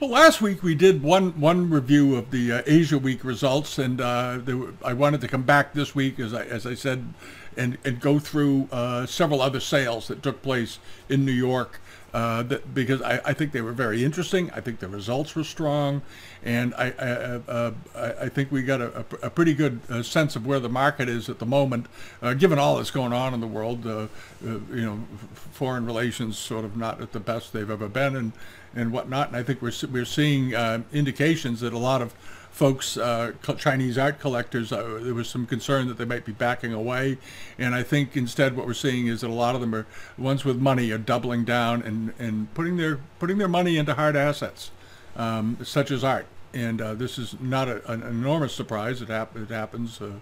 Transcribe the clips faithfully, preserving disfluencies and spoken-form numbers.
Well, last week we did one one review of the uh, Asia Week results, and uh, there were, I wanted to come back this week, as I as I said, and and go through uh, several other sales that took place in New York, uh, that, because I, I think they were very interesting. I think the results were strong, and I I, uh, I, I think we got a, a pretty good uh, sense of where the market is at the moment, uh, given all that's going on in the world. Uh, uh, you know, foreign relations sort of not at the best they've ever been, and and whatnot. And I think we're we're seeing uh, indications that a lot of folks, uh, Chinese art collectors, uh, there was some concern that they might be backing away, and I think instead what we're seeing is that a lot of them are ones with money are doubling down and and putting their putting their money into hard assets, um, such as art. And uh, this is not a, an enormous surprise. It, hap it happens uh,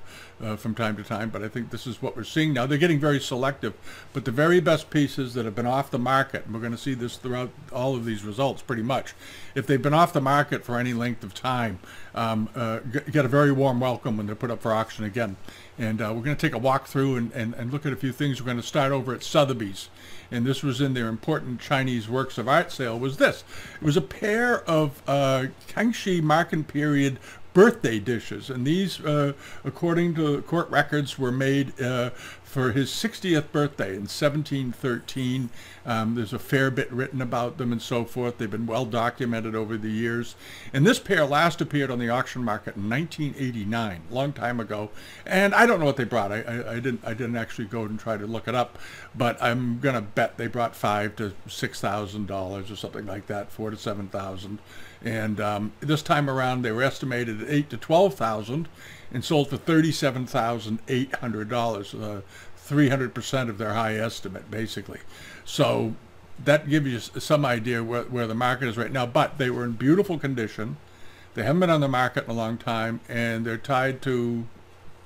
uh, from time to time, but I think this is what we're seeing now. They're getting very selective, but the very best pieces that have been off the market, and we're going to see this throughout all of these results pretty much, if they've been off the market for any length of time, um, uh, get a very warm welcome when they're put up for auction again. And uh, we're going to take a walk through and, and, and look at a few things. We're going to start over at Sotheby's. And this was in their important Chinese works of art sale, was this. It was a pair of uh, Kangxi Marken period birthday dishes. And these, uh, according to court records, were made uh, for his sixtieth birthday in seventeen thirteen. Um, there's a fair bit written about them and so forth. They've been well documented over the years. And this pair last appeared on the auction market in nineteen eighty-nine, a long time ago. And I don't know what they brought. I, I, I didn't I didn't actually go and try to look it up, but I'm gonna bet they brought five to six thousand dollars or something like that, four to seven thousand. And um, this time around, they were estimated at eight to twelve thousand, and sold for thirty-seven thousand eight hundred dollars, uh, three hundred percent of their high estimate, basically. So that gives you some idea where, where the market is right now. But they were in beautiful condition. They haven't been on the market in a long time, and they're tied to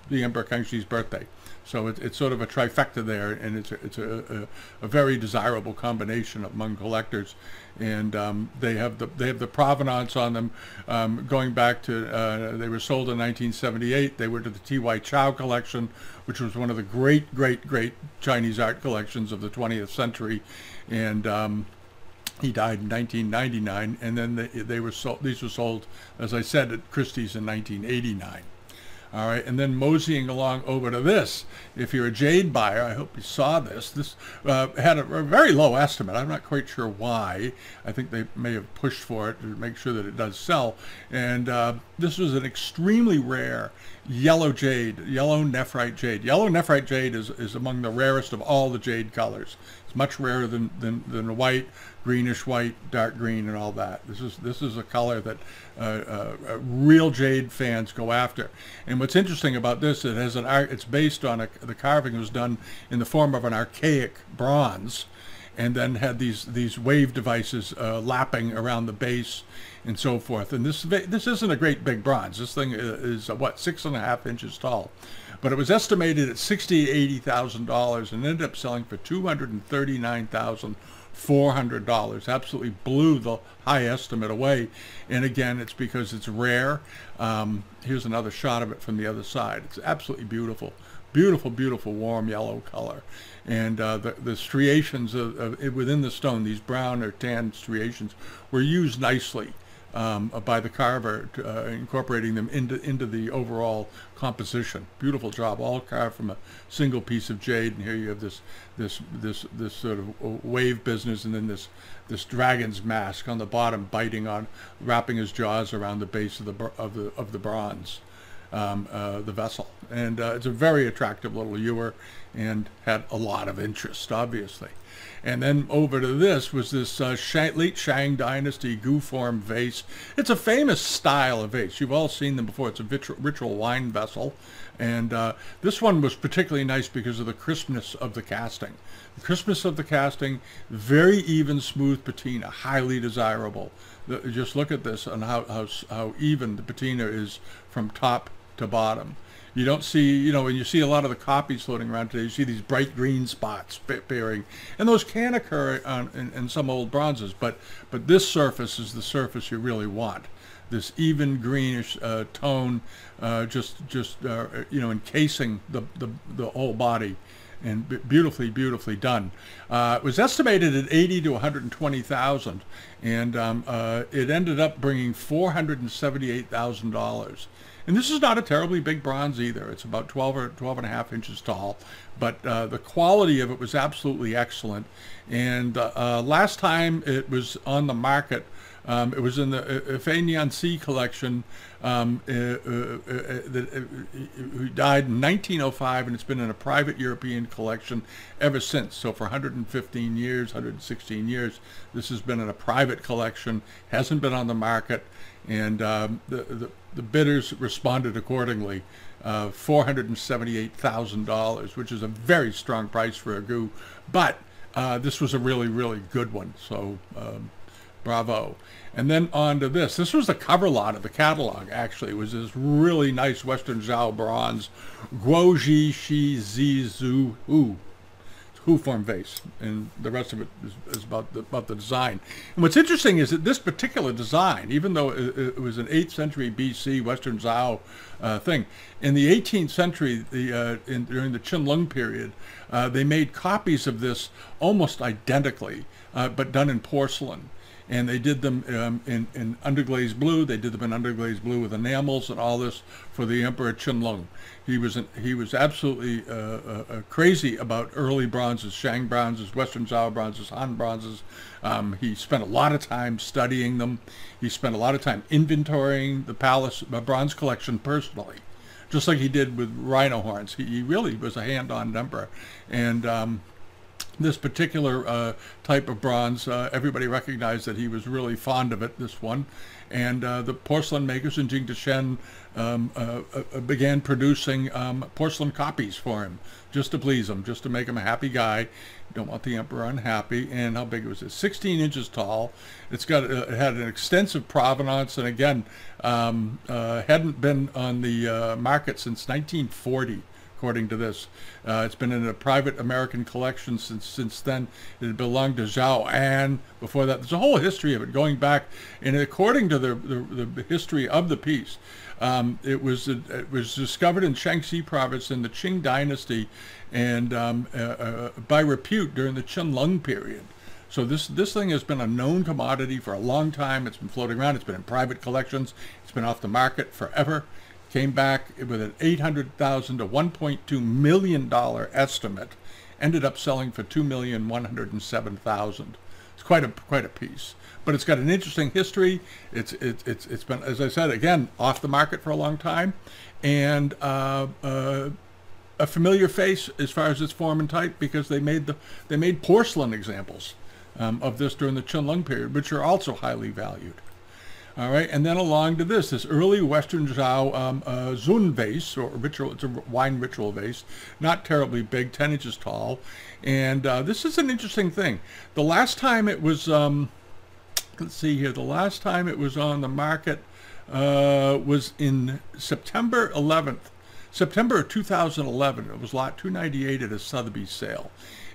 the Emperor Kangxi's birthday. So it, it's sort of a trifecta there, and it's a, it's a, a, a very desirable combination among collectors. And um, they have the they have the provenance on them, um, going back to uh, they were sold in nineteen seventy-eight. They were to the T Y Chow collection, which was one of the great great great Chinese art collections of the twentieth century, and um, he died in nineteen ninety-nine. And then they, they were sold. These were sold, as I said, at Christie's in nineteen eighty-nine. All right, and then moseying along over to this. If you're a jade buyer, I hope you saw this. This uh, had a, a very low estimate. I'm not quite sure why. I think they may have pushed for it to make sure that it does sell. And uh, this was an extremely rare yellow jade, yellow nephrite jade. Yellow nephrite jade is, is among the rarest of all the jade colors. It's much rarer than, than, than white, greenish white, dark green, and all that. This is this is a color that uh, uh, real jade fans go after. And what's interesting about this, it has an art. It's based on a, the carving was done in the form of an archaic bronze, and then had these these wave devices uh, lapping around the base and so forth. And this this isn't a great big bronze. This thing is, is what, six and a half inches tall. But it was estimated at sixty to eighty thousand dollars and ended up selling for two hundred thirty-nine thousand four hundred dollars. Absolutely blew the high estimate away. And again, it's because it's rare. Um, here's another shot of it from the other side. It's absolutely beautiful. Beautiful, beautiful, warm yellow color. And uh, the, the striations of, of, within the stone, these brown or tan striations, were used nicely Um, by the carver, uh, incorporating them into into the overall composition. Beautiful job, all carved from a single piece of jade. And here you have this this this this sort of wave business, and then this this dragon's mask on the bottom, biting on, wrapping his jaws around the base of the of the of the bronze, um, uh, the vessel. And uh, it's a very attractive little ewer, and had a lot of interest, obviously. And then over to this was this uh, Shang, late Shang dynasty Goo form vase. It's a famous style of vase. You've all seen them before. It's a ritual wine vessel. And uh, this one was particularly nice because of the crispness of the casting. The crispness of the casting, very even, smooth patina, highly desirable. The, just look at this and how, how, how even the patina is from top to bottom. You don't see, you know, and you see a lot of the copies floating around today, you see these bright green spots appearing. And those can occur on, in, in some old bronzes, but, but this surface is the surface you really want. This even greenish uh, tone, uh, just, just uh, you know, encasing the, the, the whole body. and beautifully, beautifully done. Uh, it was estimated at eighty to one hundred twenty thousand, and um, uh, it ended up bringing four hundred seventy-eight thousand dollars. And this is not a terribly big bronze either. It's about twelve or twelve and a half inches tall, but uh, the quality of it was absolutely excellent. And uh, last time it was on the market, um, it was in the uh, Fei Yan C collection, um, uh, uh, uh, that, uh, who died in nineteen oh five, and it's been in a private European collection ever since. So for one hundred fifteen years, one hundred sixteen years, this has been in a private collection, hasn't been on the market. And um, the, the, the bidders responded accordingly, uh, four hundred seventy-eight thousand dollars, which is a very strong price for a Goo. But uh, this was a really, really good one, so um, bravo. And then on to this. This was the cover lot of the catalog, actually. It was this really nice Western Zhou bronze, Guoji Shizu Hu. Who form vase, and the rest of it is, is about, the, about the design. And what's interesting is that this particular design, even though it, it was an eighth century B C Western Zhou uh, thing, in the eighteenth century, the, uh, in, during the Qianlong period, uh, they made copies of this almost identically, uh, but done in porcelain. And they did them um, in, in underglazed blue. They did them in underglazed blue with enamels and all this for the Emperor Qianlong. He was an, he was absolutely uh, uh, crazy about early bronzes, Shang bronzes, Western Zhou bronzes, Han bronzes. Um, he spent a lot of time studying them. He spent a lot of time inventorying the palace uh, bronze collection personally, just like he did with rhino horns. He, he really was a hand-on emperor, and. Um, This particular uh, type of bronze, uh, everybody recognized that he was really fond of it, this one. And uh, the porcelain makers in Jingdezhen um, uh, uh, began producing um, porcelain copies for him, just to please him, just to make him a happy guy. Don't want the emperor unhappy. And how big was it? sixteen inches tall. It's got, uh, it had an extensive provenance, and again, um, uh, hadn't been on the uh, market since nineteen forty. According to this, uh, it's been in a private American collection since since then. It belonged to Zhao An before that. There's a whole history of it going back, and according to the the, the history of the piece, um, it was it was discovered in Shaanxi province in the Qing dynasty, and um, uh, uh, by repute during the Qianlong period. So this this thing has been a known commodity for a long time. It's been floating around. It's been in private collections. It's been off the market forever. Came back with an eight hundred thousand to one point two million dollar estimate, ended up selling for two million one hundred seven thousand dollars. It's quite a quite a piece, but it's got an interesting history. It's it, it's it's been, as I said again, off the market for a long time, and uh, uh, a familiar face as far as its form and type, because they made the they made porcelain examples um, of this during the Qianlong period, which are also highly valued. All right, and then along to this, this early Western Zhou um, uh, Zun vase, or ritual, it's a wine ritual vase, not terribly big, ten inches tall. And uh, this is an interesting thing. The last time it was, um, let's see here, the last time it was on the market uh, was in September eleventh, September of two thousand eleven. It was lot two ninety-eight at a Sotheby's sale.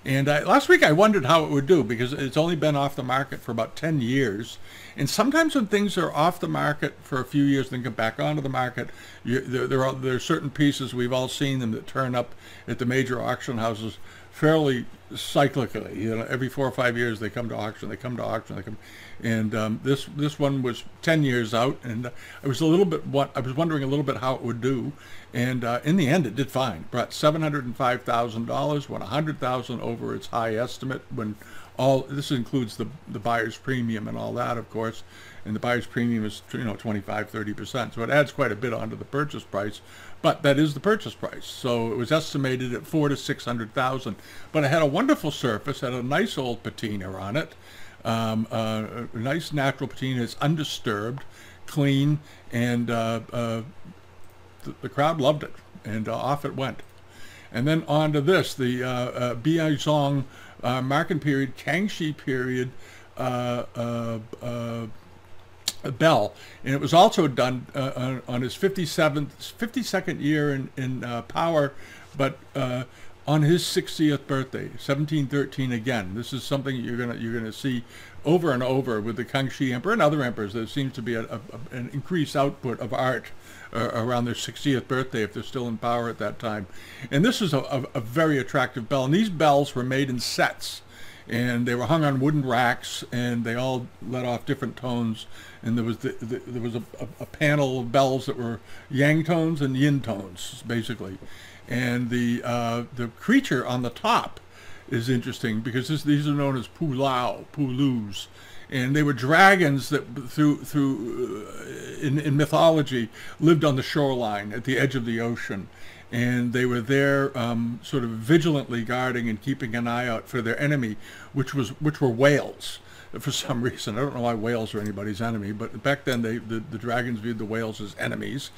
And I, last week I wondered how it would do, because it's only been off the market for about ten years. And sometimes when things are off the market for a few years, then come back onto the market, you, there, there, are, there are certain pieces, we've all seen them, that turn up at the major auction houses fairly cyclically. You know, every four or five years they come to auction, they come to auction, they come. And um, this this one was ten years out, and I was a little bit what I was wondering a little bit how it would do, and uh, in the end it did fine. It brought seven hundred five thousand dollars, went one hundred thousand dollars over its high estimate when. All this includes the the buyer's premium and all that, of course, and the buyer's premium is, you know, twenty-five, thirty percent, so it adds quite a bit onto the purchase price, but that is the purchase price. So it was estimated at four to six hundred thousand, but it had a wonderful surface, had a nice old patina on it, um, uh, a nice natural patina. It's undisturbed, clean, and uh, uh, th the crowd loved it, and uh, off it went. And then on to this, the uh, uh, Bianzhong. Uh, Marken period, Kangxi period, uh, uh, uh, bell, and it was also done uh, on, on his fifty-seventh, fifty-second year in in uh, power, but uh, on his sixtieth birthday, seventeen thirteen again. This is something you're gonna you're gonna see over and over with the Kangxi emperor and other emperors. There seems to be a, a, an increased output of art uh, around their sixtieth birthday if they're still in power at that time. And this is a, a, a very attractive bell. And these bells were made in sets, and they were hung on wooden racks, and they all let off different tones. And there was the, the, there was a, a, a panel of bells that were yang tones and yin tones, basically. And the uh, the creature on the top is interesting because this, these are known as Pulao, Pulus, and they were dragons that through through uh, in in mythology lived on the shoreline at the edge of the ocean, and they were there um, sort of vigilantly guarding and keeping an eye out for their enemy, which was which were whales. For some reason, I don't know why whales are anybody's enemy, but back then they, the, the dragons viewed the whales as enemies.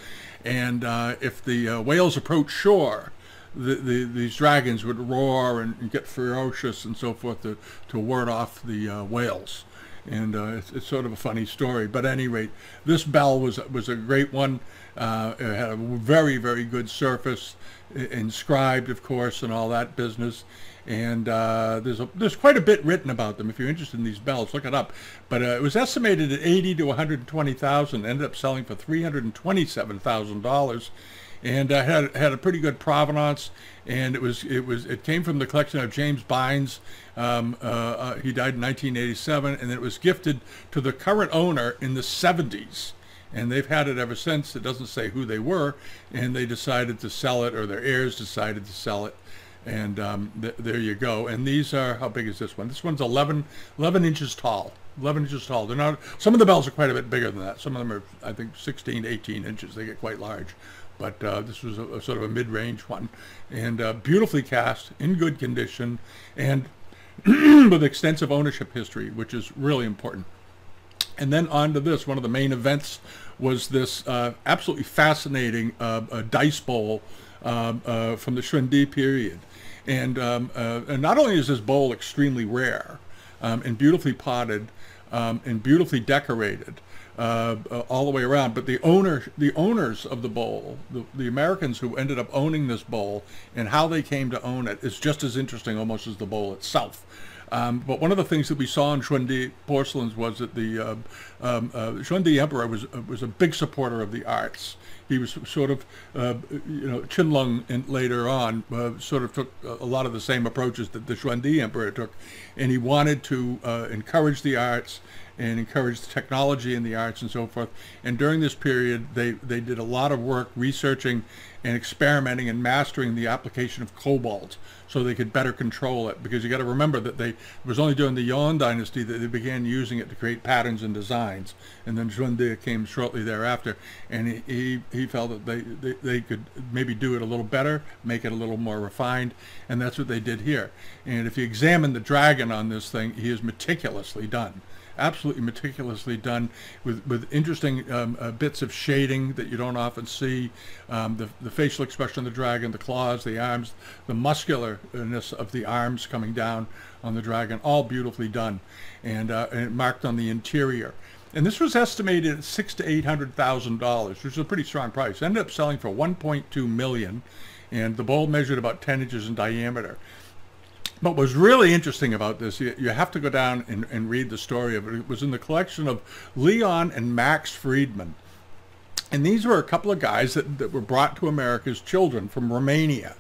And uh, if the uh, whales approached shore, the, the, these dragons would roar and, and get ferocious and so forth to, to ward off the uh, whales. And uh, it's, it's sort of a funny story. But at any rate, this bell was, was a great one. Uh, it had a very, very good surface, inscribed, of course, and all that business. And uh, there's, a, there's quite a bit written about them. If you're interested in these bells, look it up. But uh, it was estimated at eighty to one hundred twenty thousand, ended up selling for three hundred twenty-seven thousand dollars. And uh, had, had a pretty good provenance, and it was it was it came from the collection of James Bynes. Um, uh, uh, he died in nineteen eighty-seven, and it was gifted to the current owner in the seventies. And they've had it ever since. It doesn't say who they were, and they decided to sell it, or their heirs decided to sell it. And um, th there you go. And these are, how big is this one? This one's eleven, eleven inches tall. eleven inches tall. They're not. Some of the bells are quite a bit bigger than that. Some of them are, I think, sixteen, eighteen inches. They get quite large. But uh, this was a, a sort of a mid-range one. And uh, beautifully cast, in good condition, and with extensive ownership history, which is really important. And then on to this. One of the main events was this uh, absolutely fascinating uh, uh, dice bowl uh, uh, from the Xuande period. And, um, uh, and not only is this bowl extremely rare um, and beautifully potted um, and beautifully decorated uh, uh, all the way around, but the owner, the owners of the bowl, the, the Americans who ended up owning this bowl and how they came to own it is just as interesting almost as the bowl itself. Um, but one of the things that we saw in Xuande porcelains was that the uh, um, uh, Xuande emperor was uh, was a big supporter of the arts. He was sort of, uh, you know, Qianlong and later on uh, sort of took a lot of the same approaches that the Xuande emperor took, and he wanted to uh, encourage the arts and encourage the technology in the arts and so forth. And during this period, they, they did a lot of work researching and experimenting and mastering the application of cobalt so they could better control it. Because you got to remember that they, it was only during the Yuan dynasty that they began using it to create patterns and designs. And then Xuande came shortly thereafter, and he, he, he felt that they, they, they could maybe do it a little better, make it a little more refined, and that's what they did here. And if you examine the dragon on this thing, he is meticulously done. Absolutely meticulously done with, with interesting um, uh, bits of shading that you don't often see. Um, the, the facial expression of the dragon, the claws, the arms, the muscularness of the arms coming down on the dragon, all beautifully done and, uh, and marked on the interior. And this was estimated at six to eight hundred thousand dollars, which is a pretty strong price. Ended up selling for one point two million dollars, and the bowl measured about ten inches in diameter. But what's really interesting about this, you, you have to go down and, and read the story of it. It was in the collection of Leon and Max Friedman. And these were a couple of guys that, that were brought to America as children from Romania.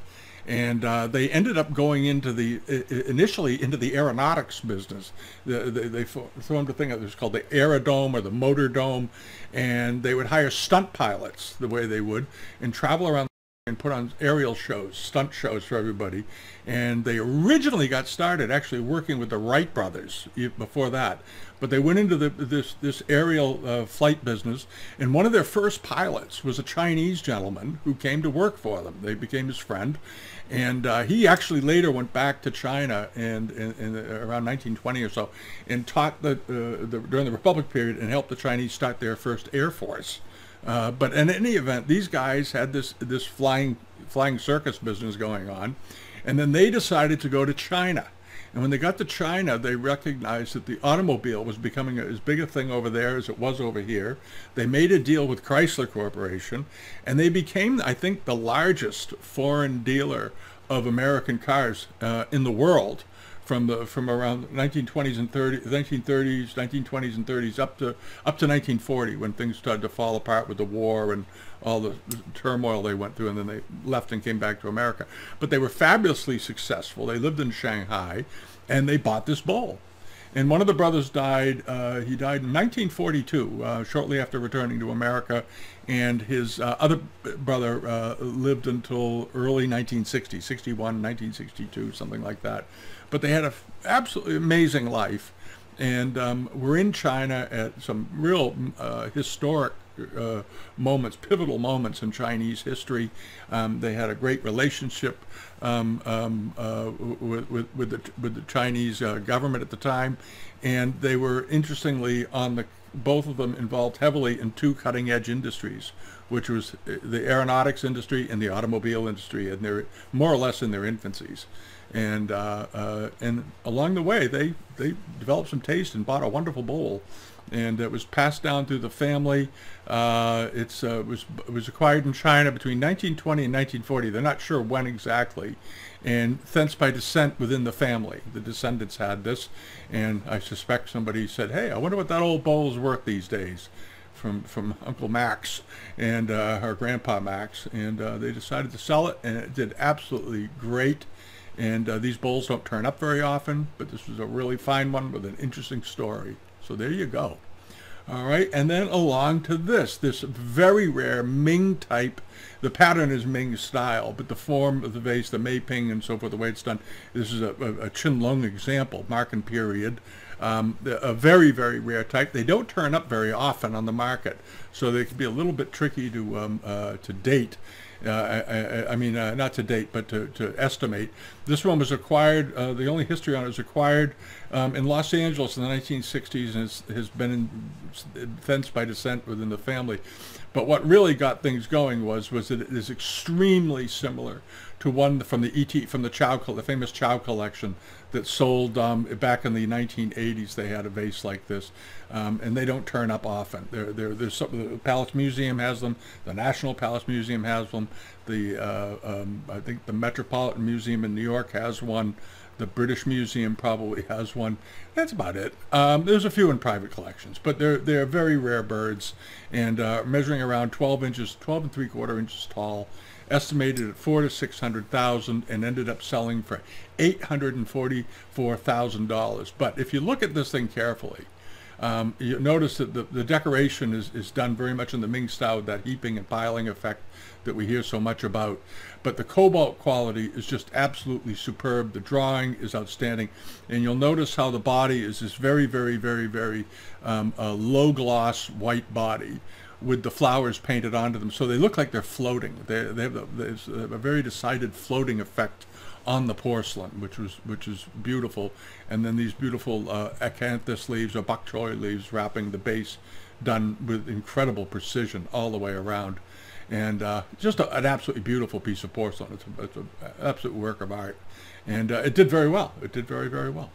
And uh, they ended up going into the, initially into the aeronautics business. They, they, they formed a thing that was called the Aerodome or the Motor Dome. And they would hire stunt pilots the way they would and travel around and put on aerial shows, stunt shows for everybody. And they originally got started actually working with the Wright brothers before that. But they went into the, this, this aerial uh, flight business, and one of their first pilots was a Chinese gentleman who came to work for them. They became his friend, and uh, he actually later went back to China and, and, and around nineteen twenty or so and taught the, uh, the, during the Republic period and helped the Chinese start their first Air Force. Uh, but in any event, these guys had this this flying flying circus business going on, and then they decided to go to China. And when they got to China, they recognized that the automobile was becoming as big a thing over there as it was over here. They made a deal with Chrysler Corporation, and they became, I think, the largest foreign dealer of American cars uh, in the world from the from around nineteen twenties and thirties, nineteen thirties, nineteen twenties and thirties up to up to nineteen forty, when things started to fall apart with the war and all the turmoil they went through, and then they left and came back to America. But they were fabulously successful. They lived in Shanghai, and they bought this bowl. And one of the brothers died. Uh, he died in nineteen forty-two, uh, shortly after returning to America. And his uh, other brother uh, lived until early nineteen sixty, sixty-one, nineteen sixty-two, something like that. But they had an absolutely amazing life. And um, we're in China at some real uh, historic uh, moments, pivotal moments in Chinese history. Um, they had a great relationship um, um, uh, with, with, with, the, with the Chinese uh, government at the time. And they were, interestingly, on the both of them involved heavily in two cutting-edge industries, which was the aeronautics industry and the automobile industry, and they're more or less in their infancies. And uh, uh, and along the way, they they developed some taste and bought a wonderful bowl, and it was passed down through the family. Uh, it's uh, was it was acquired in China between nineteen twenty and nineteen forty. They're not sure when exactly, and thence by descent within the family, the descendants had this. And I suspect somebody said, "Hey, I wonder what that old bowl's worth these days," from from Uncle Max and uh, our Grandpa Max, and uh, they decided to sell it, and it did absolutely great. And uh, these bowls don't turn up very often, but this was a really fine one with an interesting story. So there you go. All right, and then along to this, this very rare Ming type. The pattern is Ming style, but the form of the vase, the Meiping and so forth, the way it's done, this is a, a, a Qianlong example, Marken period. Um, a very, very rare type. They don't turn up very often on the market, so they can be a little bit tricky to, um, uh, to date. Uh, I, I, I mean, uh, not to date, but to, to estimate. This one was acquired, uh, the only history on it was acquired um, in Los Angeles in the nineteen sixties, and has, has been in, fenced by descent within the family. But what really got things going was was that it is extremely similar to one from the E T from the Chow, the famous Chow collection that sold um, back in the nineteen eighties. They had a vase like this, um, and they don't turn up often. There, there, there's some, the Palace Museum has them. The National Palace Museum has them. The uh, um, I think the Metropolitan Museum in New York has one. The British Museum probably has one. That's about it. Um, there's a few in private collections, but they're they're very rare birds, and uh, measuring around twelve inches, twelve and three quarter inches tall. Estimated at four to six hundred thousand, and ended up selling for eight hundred and forty-four thousand dollars. But if you look at this thing carefully, um, you notice that the, the decoration is, is done very much in the Ming style, with that heaping and piling effect that we hear so much about. But the cobalt quality is just absolutely superb. The drawing is outstanding, and you'll notice how the body is this very, very, very, very um, uh, low gloss white body, with the flowers painted onto them, so they look like they're floating. They, they have a, there's a very decided floating effect on the porcelain, which was which is beautiful. And then these beautiful uh, acanthus leaves or bok choy leaves wrapping the base, done with incredible precision all the way around, and uh, just a, an absolutely beautiful piece of porcelain. It's a, it's an absolute work of art, and uh, it did very well. It did very very well.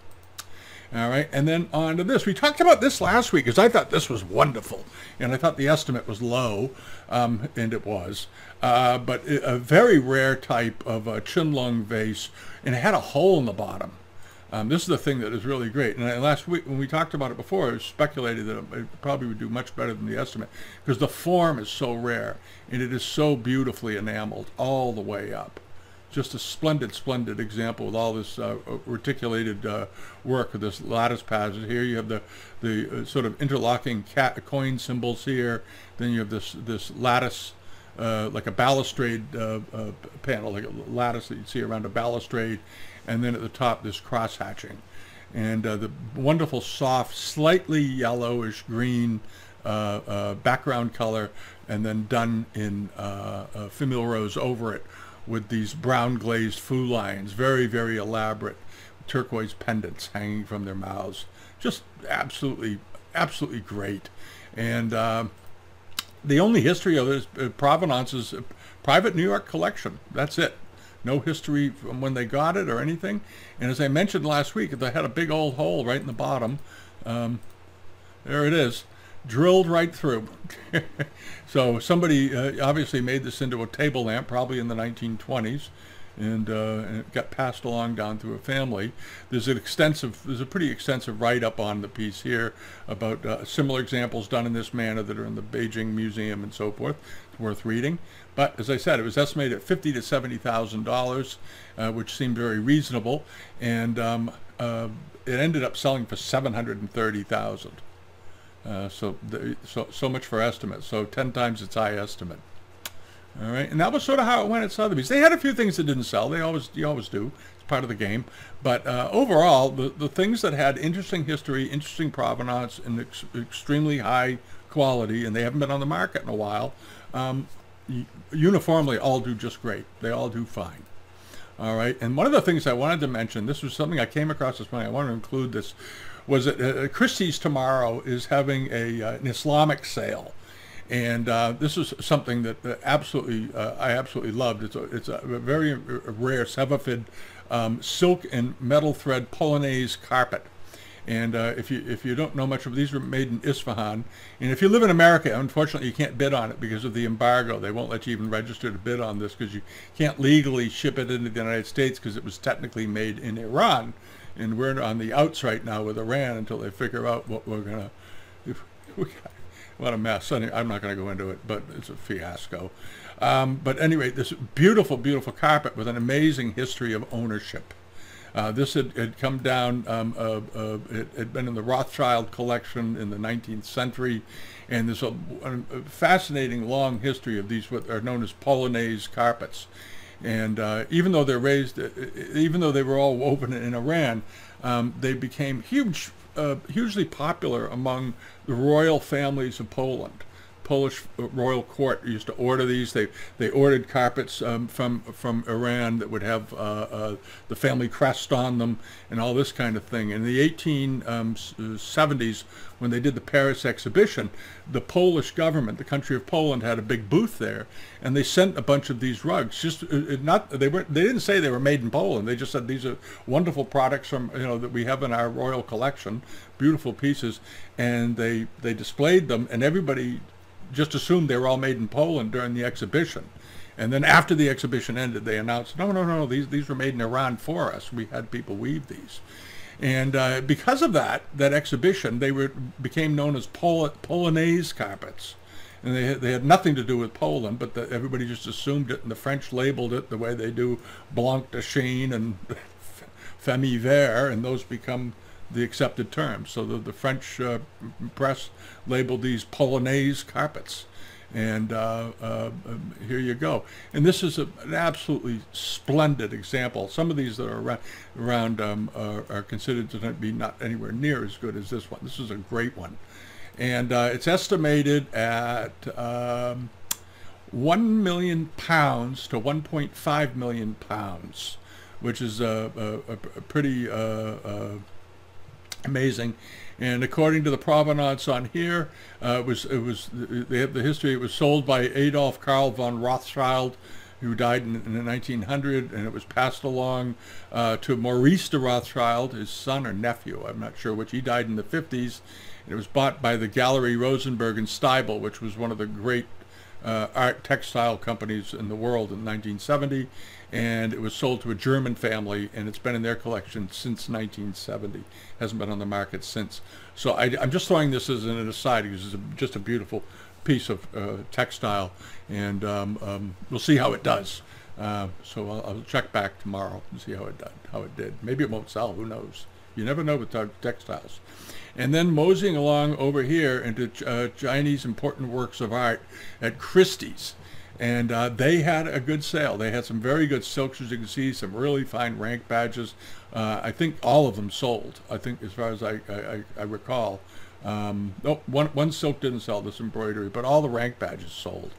All right, and then on to this. We talked about this last week because I thought this was wonderful, and I thought the estimate was low, um, and it was. Uh, but a very rare type of a Qianlong vase, and it had a hole in the bottom. Um, this is the thing that is really great. And I, last week when we talked about it before, I speculated that it probably would do much better than the estimate because the form is so rare, and it is so beautifully enameled all the way up. Just a splendid, splendid example with all this uh, reticulated uh, work of this lattice passage. Here you have the the uh, sort of interlocking cat coin symbols here. Then you have this this lattice, uh, like a balustrade uh, uh, panel, like a lattice that you see around a balustrade, and then at the top this cross hatching, and uh, the wonderful soft, slightly yellowish green uh, uh, background color, and then done in uh, uh, fumé rose over it, with these brown glazed foo lines, very, very elaborate turquoise pendants hanging from their mouths. Just absolutely, absolutely great. And uh, the only history of this uh, provenance is a private New York collection. That's it. No history from when they got it or anything. And as I mentioned last week, they had a big old hole right in the bottom. Um, there it is. Drilled right through. So somebody uh, obviously made this into a table lamp, probably in the nineteen twenties, and, uh, and it got passed along down through a family. There's an extensive, there's a pretty extensive write-up on the piece here about uh, similar examples done in this manner that are in the Beijing Museum and so forth. It's worth reading. But as I said, it was estimated at fifty to seventy thousand uh, dollars, which seemed very reasonable, and um, uh, it ended up selling for seven hundred and thirty thousand. Uh, so, the, so, so much for estimates. So ten times its high estimate. All right, and that was sort of how it went at Sotheby's. They had a few things that didn't sell. They always, you always do. It's part of the game. But uh, overall, the the things that had interesting history, interesting provenance, and ex extremely high quality, and they haven't been on the market in a while. Um, uniformly all do just great. They all do fine. All right, and one of the things I wanted to mention, this was something I came across this morning, I want to include this, was that uh, Christie's tomorrow is having a uh, an Islamic sale, and uh, this is something that uh, absolutely uh, I absolutely loved. It's a, it's a very rare Sevafid um, silk and metal thread Polonaise carpet. And uh, if you if you don't know much of these, are made in Isfahan. And if you live in America, unfortunately, you can't bid on it because of the embargo. They won't let you even register to bid on this because you can't legally ship it into the United States because it was technically made in Iran, and we're on the outs right now with Iran until they figure out what we're gonna. What a mess! I'm not going to go into it, but it's a fiasco. Um, but anyway, this beautiful, beautiful carpet with an amazing history of ownership. Uh, this had, had come down, um, uh, uh, it had been in the Rothschild collection in the nineteenth century, and there's a, a fascinating long history of these what are known as Polonaise carpets. And uh, even though they're raised, even though they were all woven in Iran, um, they became huge, uh, hugely popular among the royal families of Poland. Polish royal court used to order these. They they ordered carpets um, from from Iran that would have uh, uh, the family crest on them and all this kind of thing. In the eighteen seventies, when they did the Paris exhibition, the Polish government, the country of Poland, had a big booth there, and they sent a bunch of these rugs. Just it, not they were they didn't say they were made in Poland. They just said these are wonderful products from you know that we have in our royal collection, beautiful pieces, and they they displayed them, and everybody just assumed they were all made in Poland during the exhibition. And then after the exhibition ended, they announced, no, no, no, these these were made in Iran for us. We had people weave these. And uh, because of that, that exhibition, they were became known as Pol Polonaise carpets. And they, they had nothing to do with Poland, but the, everybody just assumed it, and the French labeled it the way they do Blanc de Chine and Famille Vert, and those become the accepted terms. So the, the French uh, press labeled these Polonaise carpets. And uh, uh, here you go. And this is a, an absolutely splendid example. Some of these that are around, around um, are, are considered to be not anywhere near as good as this one. This is a great one. And uh, it's estimated at um, one million pounds to one point five million pounds, which is a, a, a pretty uh, uh, amazing. And according to the provenance on here, uh, it was it was they have the history. It was sold by Adolf Karl von Rothschild, who died in, in nineteen hundred, and it was passed along uh, to Maurice de Rothschild, his son or nephew, I'm not sure which. He died in the fifties, and it was bought by the Gallery Rosenberg in Steibel, which was one of the great uh, art textile companies in the world in nineteen seventy. And it was sold to a German family, and it's been in their collection since nineteen seventy. Hasn't been on the market since. So I, I'm just throwing this as an aside because it's a, just a beautiful piece of uh, textile, and um, um, we'll see how it does. Uh, so I'll, I'll check back tomorrow and see how it did. How it did. Maybe it won't sell. Who knows? You never know with textiles. And then moseying along over here into ch uh, Chinese important works of art at Christie's. And uh, they had a good sale. They had some very good silks, as you can see, some really fine rank badges. Uh, I think all of them sold, I think, as far as I, I, I recall. Um, oh, one, one silk didn't sell, this embroidery, but all the rank badges sold.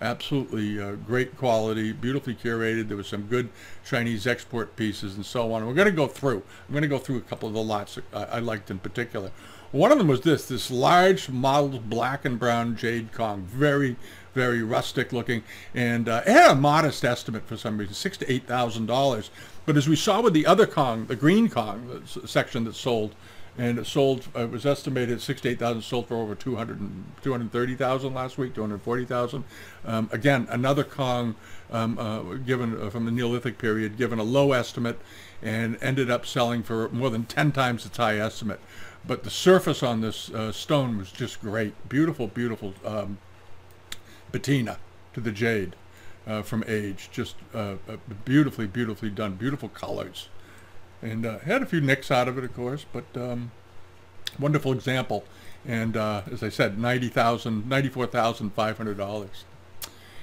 Absolutely uh, great quality, beautifully curated. There was some good Chinese export pieces and so on. We're going to go through. I'm going to go through a couple of the lots that I, I liked in particular. One of them was this, this large mottled black and brown jade Kong, very very rustic looking, and uh, it had a modest estimate for some reason, six to eight thousand dollars. But as we saw with the other Kong, the green Kong section that sold, and it sold, it was estimated sixty-eight thousand, sold for over two hundred thirty thousand last week, two hundred forty thousand. Um, again, another Kong um, uh, given uh, from the Neolithic period, given a low estimate and ended up selling for more than ten times its high estimate. But the surface on this uh, stone was just great. Beautiful, beautiful um, patina to the jade uh, from age. Just uh, beautifully, beautifully done. Beautiful colors. And uh, had a few nicks out of it, of course, but um, wonderful example. And uh, as I said, ninety thousand, ninety-four thousand five hundred dollars.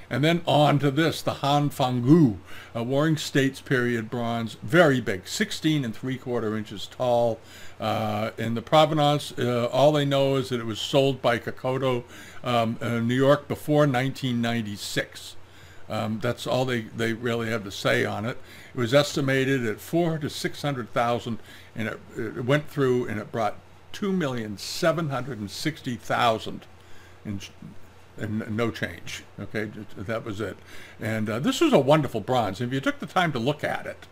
And then on to this, the Han Fangu, a Warring States period bronze, very big, sixteen and three quarter inches tall. Uh, in the provenance, uh, all they know is that it was sold by Kakoto, um, in New York before nineteen ninety-six. Um, that's all they, they really have to say on it. It was estimated at four to six hundred thousand, and it, it went through and it brought two million seven hundred and sixty thousand, and no change. Okay, that was it. And uh, this was a wonderful bronze. If you took the time to look at it,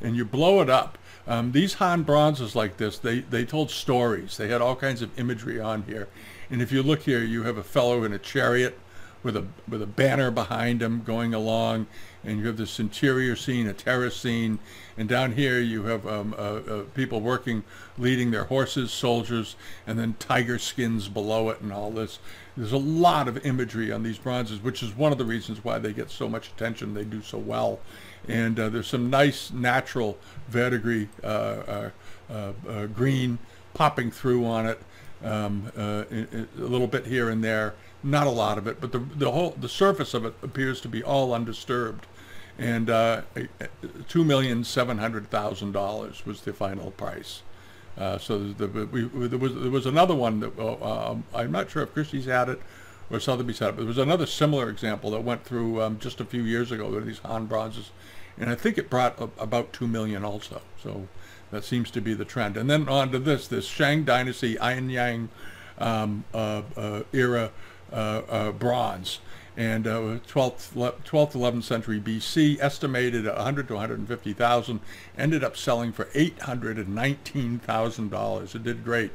and you blow it up, um, these Han bronzes like this, they they told stories. They had all kinds of imagery on here. And if you look here, you have a fellow in a chariot with a with a banner behind him going along, and you have this interior scene, a terrace scene, and down here you have um, uh, uh, people working, leading their horses, soldiers, and then tiger skins below it and all this. There's a lot of imagery on these bronzes, which is one of the reasons why they get so much attention, they do so well. And uh, there's some nice natural verdigris, uh, uh, uh, uh, green popping through on it, um, uh, a little bit here and there. Not a lot of it, but the the whole the surface of it appears to be all undisturbed, and uh, two million seven hundred thousand dollars was the final price. Uh, so the, we, there was there was another one that uh, I'm not sure if Christie's had it or Sotheby's had it, but there was another similar example that went through um, just a few years ago. There were these Han bronzes, and I think it brought a, about two million also. So that seems to be the trend. And then on to this this Shang Dynasty Yin Yang um, uh, uh, era. Uh, uh, bronze, and uh, twelfth eleventh century B C, estimated one hundred to one hundred fifty thousand, ended up selling for eight hundred nineteen thousand dollars. It did great,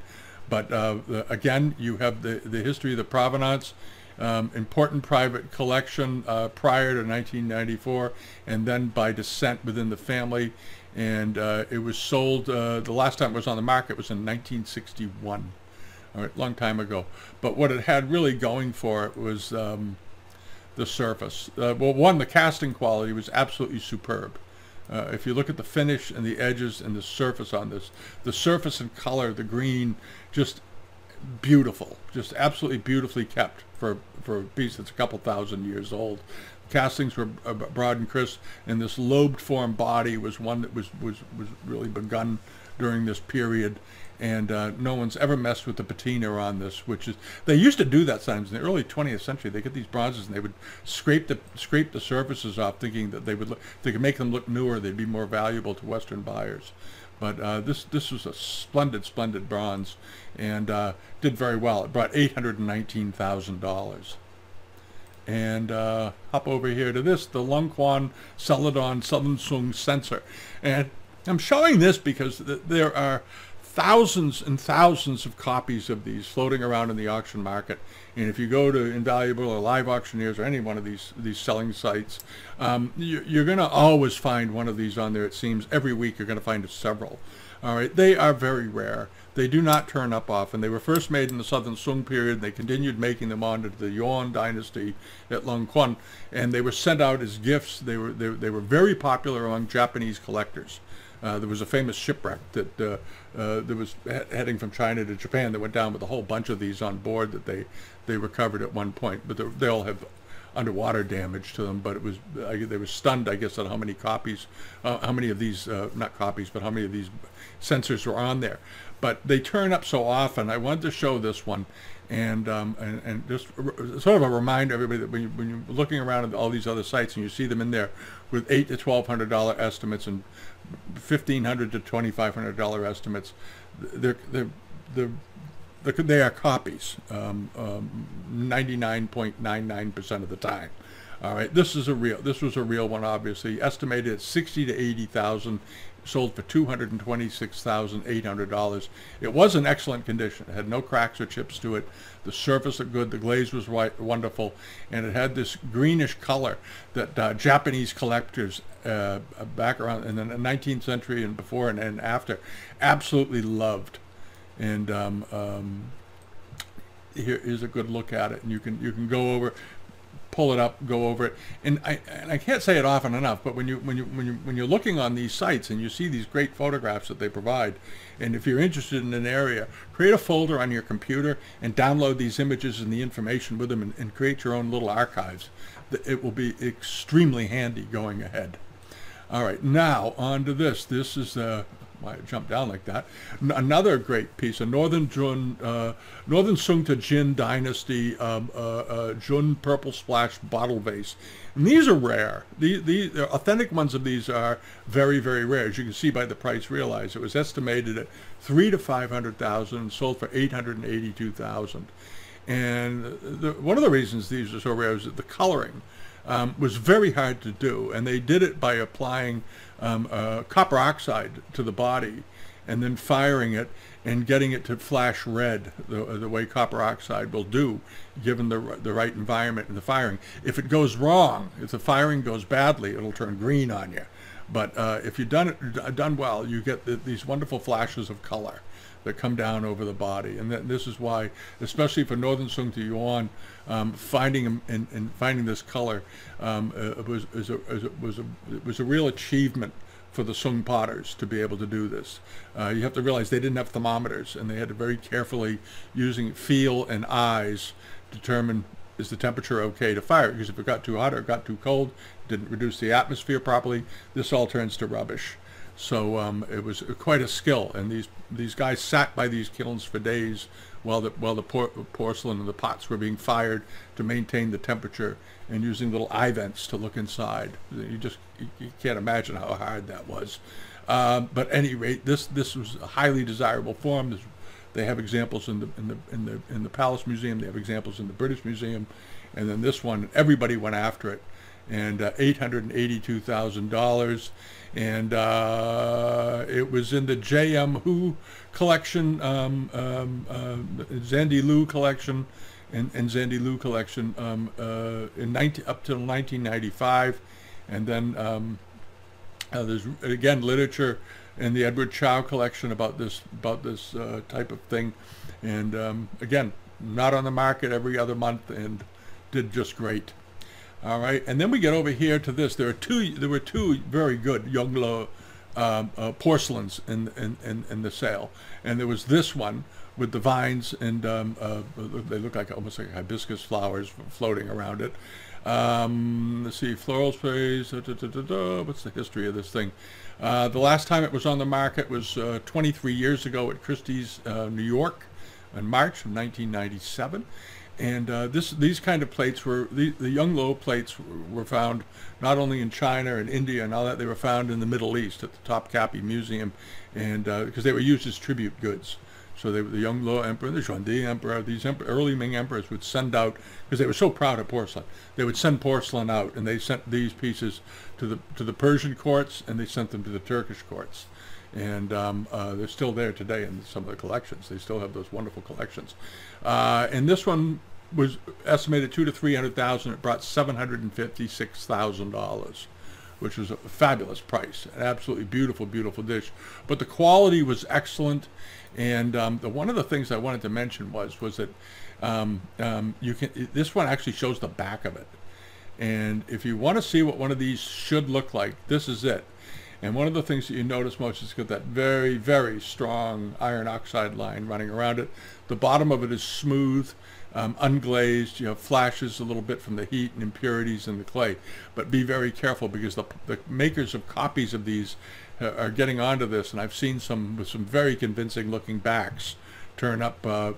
but uh, the, again, you have the the history of the provenance, um, important private collection uh, prior to nineteen ninety-four, and then by descent within the family, and uh, it was sold. Uh, the last time it was on the market was in nineteen sixty-one. All right, long time ago. But what it had really going for it was um, the surface. Uh, well, one, the casting quality was absolutely superb. Uh, if you look at the finish and the edges and the surface on this, the surface and color, the green, just beautiful, just absolutely beautifully kept for, for a piece that's a couple thousand years old. Castings were broad and crisp, and this lobed form body was one that was, was, was really begun during this period. And uh, no one's ever messed with the patina on this, which is, they used to do that sometimes in the early twentieth century. They get these bronzes and they would scrape the scrape the surfaces off, thinking that they would look, they could make them look newer. They'd be more valuable to Western buyers. But uh, this this was a splendid, splendid bronze, and uh, did very well. It brought eight hundred and nineteen thousand dollars. And uh, hop over here to this, the Longquan Celadon Southern Song censer, and I'm showing this because th there are thousands and thousands of copies of these floating around in the auction market. And if you go to Invaluable or Live Auctioneers or any one of these these selling sites, um, you, you're going to always find one of these on there, it seems. Every week you're going to find several. All right, they are very rare. They do not turn up often. They were first made in the Southern Song period, and they continued making them on to the Yuan dynasty at Longquan, and they were sent out as gifts. They were, they, they were very popular among Japanese collectors. Uh, there was a famous shipwreck that uh, uh, there was he heading from China to Japan that went down with a whole bunch of these on board that they they recovered at one point, but they all have underwater damage to them. But it was I, they were stunned, I guess, at how many copies, uh, how many of these uh, not copies, but how many of these sensors were on there. But they turn up so often. I wanted to show this one, and um, and, and just sort of a reminder everybody that when, you, when you're looking around at all these other sites and you see them in there with eight to twelve hundred dollar estimates and fifteen hundred to twenty-five hundred dollar estimates, they're, they're, they're, they're, they are copies ninety-nine point nine nine percent um, um, of the time. All right, this is a real, this was a real one, obviously, estimated at sixty to eighty thousand, sold for two hundred twenty-six thousand eight hundred dollars. It was in excellent condition. It had no cracks or chips to it. The surface looked good. The glaze was right, wonderful. And it had this greenish color that uh, Japanese collectors uh, back around in the nineteenth century and before and, and after absolutely loved. And um, um, here is a good look at it. And you can, you can go over, pull it up, go over it. And I, and I can't say it often enough, but when, you, when, you, when, you, when you're looking on these sites and you see these great photographs that they provide, and if you're interested in an area, create a folder on your computer and download these images and the information with them and, and create your own little archives. It will be extremely handy going ahead. All right, now on to this. This is a... Why it jumped down like that? N another great piece, a northern Jun, uh, northern Song to Jin dynasty um, uh, uh, Jun purple splash bottle vase, and these are rare. The the authentic ones of these are very very rare, as you can see by the price realized. It was estimated at three to five hundred thousand, sold for eight hundred eighty-two thousand. And the, one of the reasons these are so rare is that the coloring um, was very hard to do, and they did it by applying Um, uh, copper oxide to the body and then firing it and getting it to flash red the, the way copper oxide will do given the, the right environment and the firing. If it goes wrong, if the firing goes badly, it'll turn green on you. But uh, if you've done it done well, you get the, these wonderful flashes of color that come down over the body. And th this is why, especially for northern Song to Yuan, um, finding and, and finding this color um, uh, was, was, a, was, a, was, a, was a real achievement for the Song potters to be able to do this. Uh, you have to realize they didn't have thermometers, and they had to very carefully, using feel and eyes, determine is the temperature okay to fire it, because if it got too hot or it got too cold, didn't reduce the atmosphere properly, this all turns to rubbish. So um, it was quite a skill, and these these guys sat by these kilns for days while the while the por porcelain and the pots were being fired to maintain the temperature, and using little eye vents to look inside. You just you can't imagine how hard that was. Um, but at any rate, this this was a highly desirable form. This, they have examples in the in the in the in the Palace Museum. They have examples in the British Museum, and then this one. Everybody went after it, and uh, eight hundred and eighty-two thousand dollars. And uh, it was in the J M Hu collection, um, um, uh, Zandi Lu collection, and, and Zandi Lu collection um, uh, in nineteen, up till nineteen ninety-five. And then um, uh, there's again literature in the Edward Chow collection about this about this uh, type of thing. And um, again, not on the market, every other month, and did just great. All right, and then we get over here to this. There are two. There were two very good Yongle um, uh, porcelains in, in in in the sale, and there was this one with the vines and um, uh, they look like almost like hibiscus flowers floating around it. Um, let's see, floral sprays. Da, da, da, da, da. What's the history of this thing? Uh, the last time it was on the market was uh, twenty-three years ago at Christie's, uh, New York, in March of nineteen ninety-seven. And uh, this, these kind of plates were, the, the Yongle plates were found not only in China and India and all that, they were found in the Middle East at the Topkapi Museum, and because uh, they were used as tribute goods. So they were the Yongle emperor, the Xuande emperor, these emperor, early Ming emperors would send out, because they were so proud of porcelain, they would send porcelain out, and they sent these pieces to the, to the Persian courts, and they sent them to the Turkish courts. And um, uh, they're still there today in some of the collections. They still have those wonderful collections. Uh, and this one was estimated two to three hundred thousand. It brought seven hundred and fifty-six thousand dollars, which was a fabulous price. An absolutely beautiful, beautiful dish. But the quality was excellent. And um, the one of the things I wanted to mention was was that um, um, you can. This one actually shows the back of it. And if you want to see what one of these should look like, this is it. And one of the things that you notice most is it's got that very, very strong iron oxide line running around it. The bottom of it is smooth. Um, unglazed, you know, flashes a little bit from the heat and impurities in the clay. But be very careful, because the, the makers of copies of these uh, are getting onto this, and I've seen some with some very convincing looking backs turn up uh,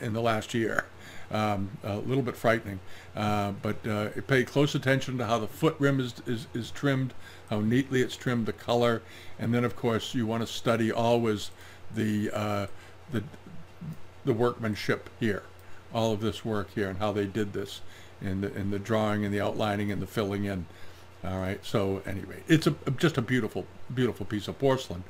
in the last year. Um, a little bit frightening, uh, but uh, pay close attention to how the foot rim is, is, is trimmed, how neatly it's trimmed, the color, and then of course you want to study always the, uh, the, the workmanship here. All of this work here and how they did this, and the, and the drawing and the outlining and the filling in. All right, so anyway, it's a, just a beautiful, beautiful piece of porcelain.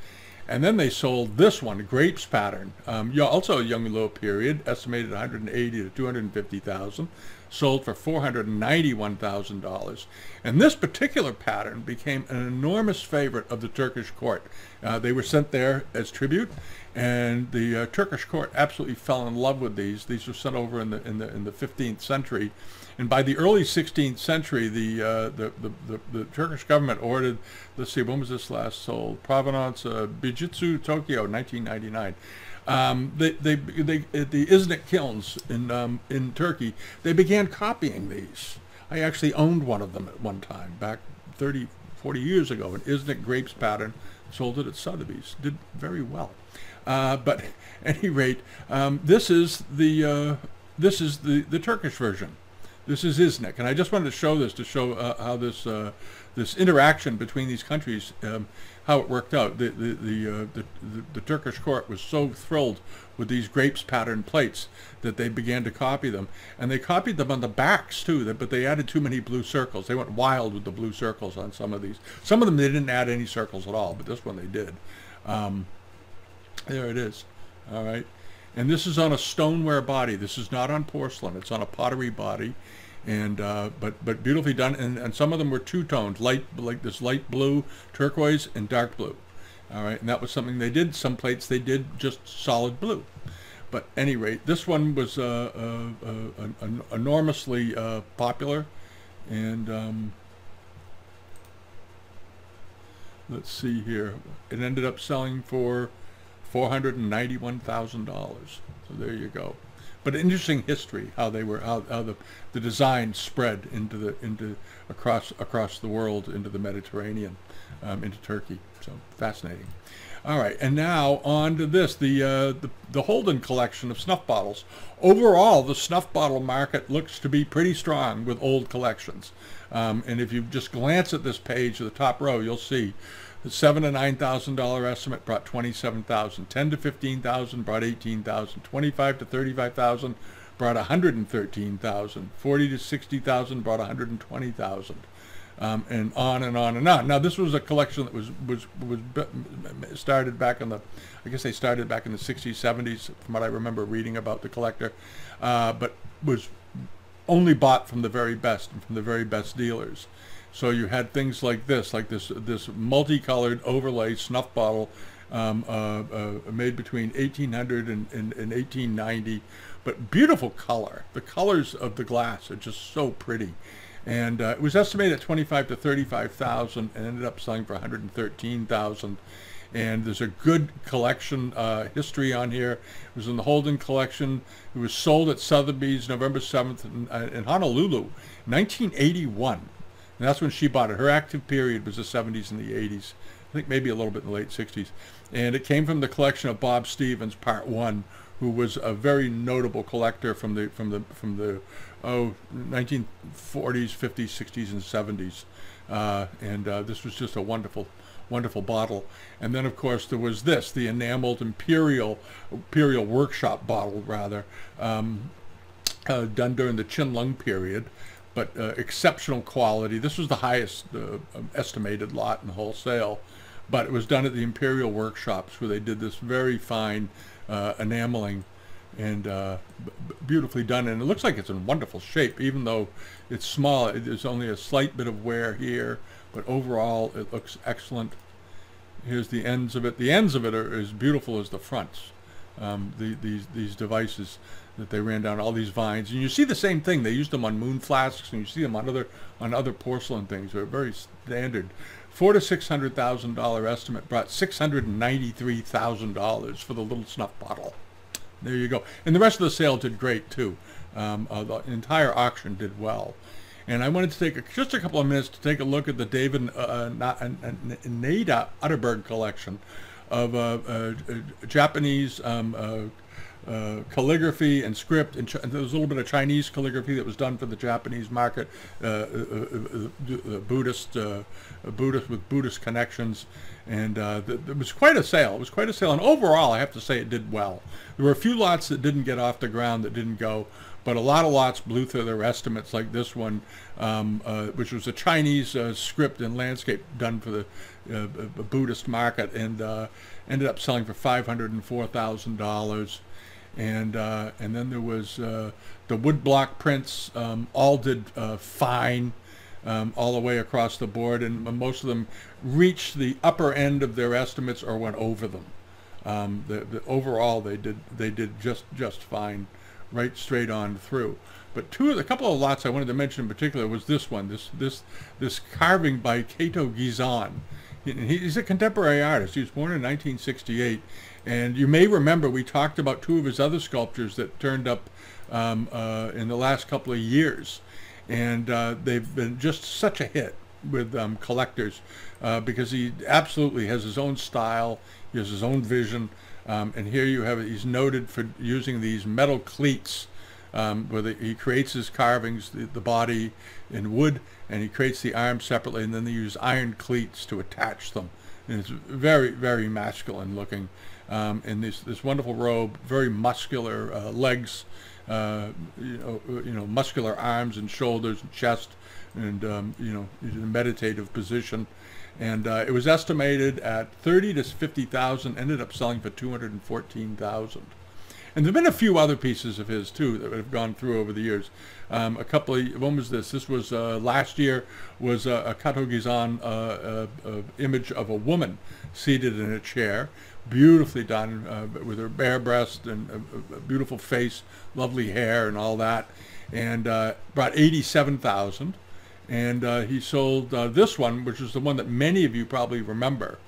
And then they sold this one, grapes pattern. Um, also a Yongle period, estimated one hundred eighty to two hundred fifty thousand, sold for four hundred ninety-one thousand dollars. And this particular pattern became an enormous favorite of the Turkish court. Uh, they were sent there as tribute, and the uh, Turkish court absolutely fell in love with these. These were sent over in the in the in the fifteenth century. And by the early sixteenth century, the, uh, the, the, the, the Turkish government ordered, let's see, when was this last sold? Provenance, uh, Bijutsu, Tokyo, nineteen ninety-nine. Um, they, they, they, at the Iznik kilns in, um, in Turkey, they began copying these. I actually owned one of them at one time, back thirty, forty years ago, an Iznik grapes pattern, sold it at Sotheby's, did very well. Uh, but at any rate, um, this is, the, uh, this is the, the Turkish version. This is Iznik, and I just wanted to show this to show uh, how this uh, this interaction between these countries, um, how it worked out. The the the, uh, the the the Turkish court was so thrilled with these grapes pattern plates that they began to copy them, and they copied them on the backs too. But they added too many blue circles. They went wild with the blue circles on some of these. Some of them they didn't add any circles at all, but this one they did. Um, there it is. All right. And this is on a stoneware body. This is not on porcelain. It's on a pottery body, and uh, but but beautifully done. And, and some of them were two-toned, light like this light blue, turquoise, and dark blue. All right, and that was something they did. Some plates they did just solid blue. But at any rate, this one was uh, uh, uh, uh, enormously uh, popular. And um, let's see here. It ended up selling for four hundred ninety-one thousand dollars. So there you go. But interesting history, how they were, how, how the the design spread into the into across across the world, into the Mediterranean, um, into Turkey. So fascinating. All right, and now on to this, the, uh, the the Holden collection of snuff bottles. Overall, the snuff bottle market looks to be pretty strong with old collections. Um, and if you just glance at this page, the top row, you'll see. The seven to nine thousand dollar estimate brought twenty-seven thousand. Ten to fifteen thousand brought eighteen thousand. Twenty-five to thirty-five thousand brought a hundred and thirteen thousand. Forty to sixty thousand brought a hundred and twenty thousand, um, and on and on and on. Now this was a collection that was was was started back in the, I guess they started back in the sixties, seventies, from what I remember reading about the collector, uh, but was only bought from the very best and from the very best dealers. So you had things like this, like this this multicolored overlay snuff bottle um, uh, uh, made between eighteen hundred and, and, and eighteen ninety, but beautiful color. The colors of the glass are just so pretty. And uh, it was estimated at twenty-five to thirty-five thousand and ended up selling for one hundred thirteen thousand. And there's a good collection uh, history on here. It was in the Holden collection. It was sold at Sotheby's November seventh in, uh, in Honolulu, nineteen eighty-one. And that's when she bought it. Her active period was the seventies and the eighties. I think maybe a little bit in the late sixties. And it came from the collection of Bob Stevens, Part One, who was a very notable collector from the from the from the oh nineteen forties, fifties, sixties, and seventies. Uh, and uh, this was just a wonderful, wonderful bottle. And then of course there was this, the enameled imperial imperial workshop bottle rather, um, uh, done during the Qianlong period. But uh, exceptional quality. This was the highest uh, estimated lot in wholesale, but it was done at the Imperial Workshops where they did this very fine uh, enameling and uh, b beautifully done. And it looks like it's in wonderful shape, even though it's small. It, there's only a slight bit of wear here, but overall it looks excellent. Here's the ends of it. The ends of it are as beautiful as the fronts. Um, the, these these devices that they ran down all these vines, and you see the same thing. They used them on moon flasks, and you see them on other on other porcelain things. They're very standard. Four to six hundred thousand dollar estimate brought six hundred and ninety three thousand dollars for the little snuff bottle. There you go. And the rest of the sale did great too. Um, uh, the entire auction did well. And I wanted to take a, just a couple of minutes to take a look at the David uh, Nada Utterberg collection of uh, uh, Japanese um, uh, uh, calligraphy and script, and, and there was a little bit of Chinese calligraphy that was done for the Japanese market, uh, uh, uh, uh, Buddhist, uh, Buddhist with Buddhist connections, and uh, th it was quite a sale. It was quite a sale, and overall, I have to say it did well. There were a few lots that didn't get off the ground, that didn't go, but a lot of lots blew through their estimates, like this one, um, uh, which was a Chinese uh, script and landscape done for the uh, Buddhist market, and uh, ended up selling for five hundred four thousand dollars. And uh, and then there was uh, the woodblock prints, um, all did uh, fine, um, all the way across the board, and most of them reached the upper end of their estimates or went over them. Um, the, the overall, they did they did just just fine, right straight on through. But two of the couple of lots I wanted to mention in particular was this one, this this this carving by Kato Gizan. He, he's a contemporary artist. He was born in nineteen sixty-eight. And you may remember we talked about two of his other sculptures that turned up um, uh, in the last couple of years. And uh, they've been just such a hit with um, collectors uh, because he absolutely has his own style, he has his own vision. Um, and here you have it, he's noted for using these metal cleats um, where the, he creates his carvings, the, the body in wood, and he creates the arms separately, and then they use iron cleats to attach them. And it's very, very masculine looking. Um, and this this wonderful robe, very muscular uh, legs, uh, you know, you know, muscular arms and shoulders and chest, and um, you know, in a meditative position. And uh, it was estimated at thirty to fifty thousand. Ended up selling for two hundred and fourteen thousand. And there've been a few other pieces of his too that have gone through over the years. Um, a couple of when was this? This was uh, last year. Was a, a Kato Gizan uh, uh, uh, image of a woman seated in a chair. Beautifully done uh, with her bare breast and a, a beautiful face, lovely hair and all that, and uh, brought eighty-seven thousand. And uh, he sold uh, this one, which is the one that many of you probably remember.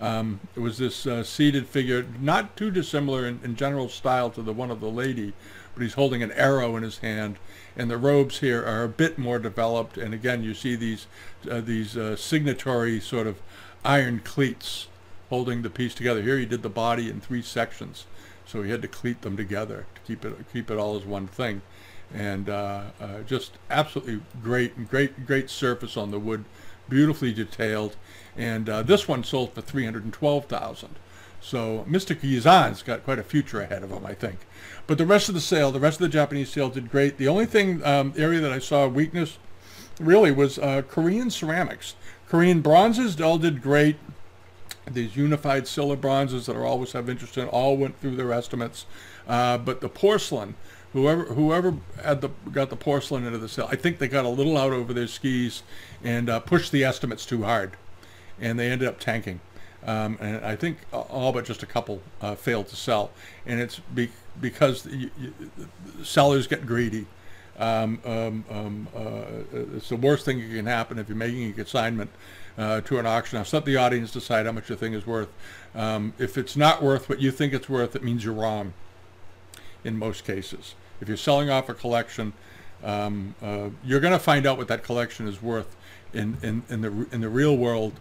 Um, it was this uh, seated figure, not too dissimilar in, in general style to the one of the lady, but he's holding an arrow in his hand, and the robes here are a bit more developed. And again, you see these uh, these uh, signatory sort of iron cleats holding the piece together. Here he did the body in three sections, so he had to cleat them together to keep it keep it all as one thing. And uh, uh, just absolutely great, great, great surface on the wood, beautifully detailed. And uh, this one sold for three hundred and twelve thousand. So Mister Gizan's got quite a future ahead of him, I think. But the rest of the sale, the rest of the Japanese sale did great. The only thing um, area that I saw weakness really was uh, Korean ceramics, Korean bronzes all did great. These unified silver bronzes that are always have interest in all went through their estimates, uh, but the porcelain, whoever whoever had the got the porcelain into the sale, I think they got a little out over their skis and uh, pushed the estimates too hard, and they ended up tanking. Um, and I think all but just a couple uh, failed to sell, and it's be because the, you, the sellers get greedy. Um, um, um, uh, it's the worst thing that can happen if you're making a consignment uh, to an auction house. Let the audience decide how much your thing is worth. Um, if it's not worth what you think it's worth, it means you're wrong in most cases. If you're selling off a collection, um, uh, you're going to find out what that collection is worth in, in, in, the, in the real world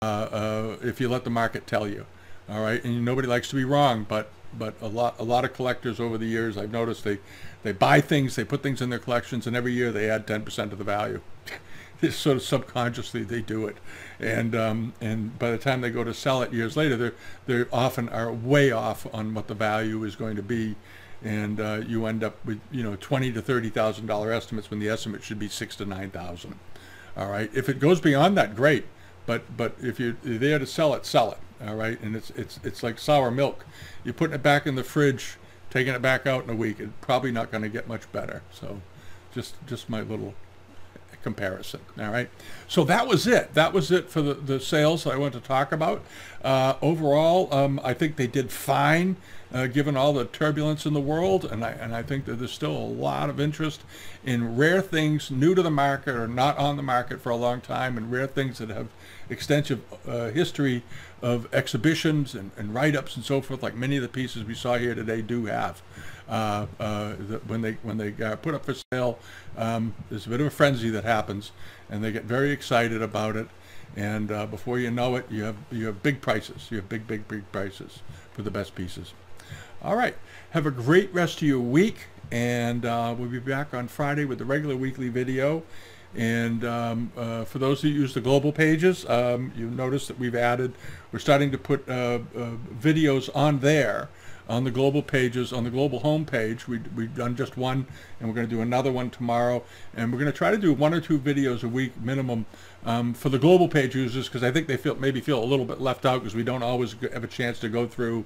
uh, uh, if you let the market tell you. All right, and nobody likes to be wrong, but but a lot a lot of collectors over the years, I've noticed they they buy things, they put things in their collections, and every year they add ten percent to the value. Just sort of subconsciously they do it, and um, and by the time they go to sell it years later, they they often are way off on what the value is going to be, and uh, you end up with, you know, twenty to thirty thousand dollar estimates when the estimate should be six to nine thousand. All right, if it goes beyond that, great, but but if you're there to sell it, sell it. All right, and it's it's it's like sour milk. You're putting it back in the fridge, taking it back out in a week. It's probably not going to get much better. So, just just my little comparison. All right, so that was it. That was it for the the sales that I want to talk about. Uh, overall, um, I think they did fine, uh, given all the turbulence in the world, and I and I think that there's still a lot of interest in rare things new to the market or not on the market for a long time, and rare things that have extensive uh, history of exhibitions and, and write-ups and so forth, like many of the pieces we saw here today do have. Uh, uh, the, when they when they got put up for sale, um, there's a bit of a frenzy that happens, and they get very excited about it. And uh, before you know it, you have you have big prices. You have big, big, big prices for the best pieces. All right. Have a great rest of your week, and uh, we'll be back on Friday with the regular weekly video. And um, uh, for those who use the global pages, um, you'll notice that we've added, we're starting to put uh, uh, videos on there on the global pages, on the global homepage. We, we've done just one, and we're going to do another one tomorrow. And we're going to try to do one or two videos a week minimum um, for the global page users, because I think they feel maybe feel a little bit left out, because we don't always have a chance to go through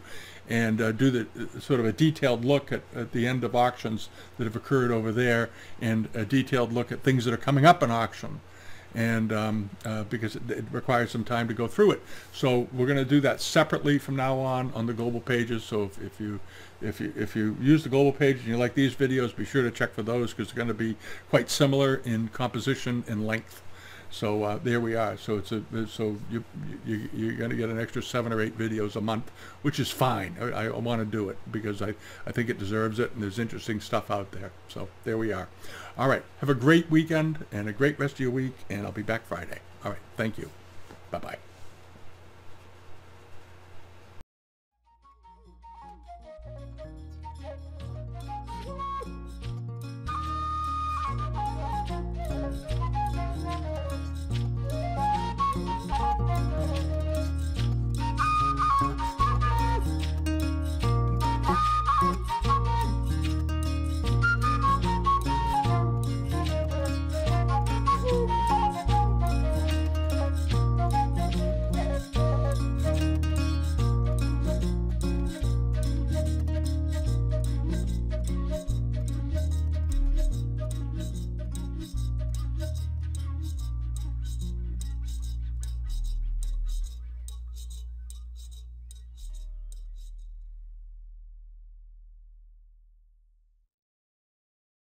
and uh, do the sort of a detailed look at, at the end of auctions that have occurred over there, and a detailed look at things that are coming up in auction, and um, uh, because it, it requires some time to go through it. So we're going to do that separately from now on on the global pages. So if, if you if you if you use the global page and you like these videos, be sure to check for those, because they're going to be quite similar in composition and length. So uh, there we are. So it's a so you, you you're going to get an extra seven or eight videos a month, which is fine. I, I want to do it because I I think it deserves it, and there's interesting stuff out there. So there we are. All right. Have a great weekend and a great rest of your week, and I'll be back Friday. All right. Thank you. Bye bye.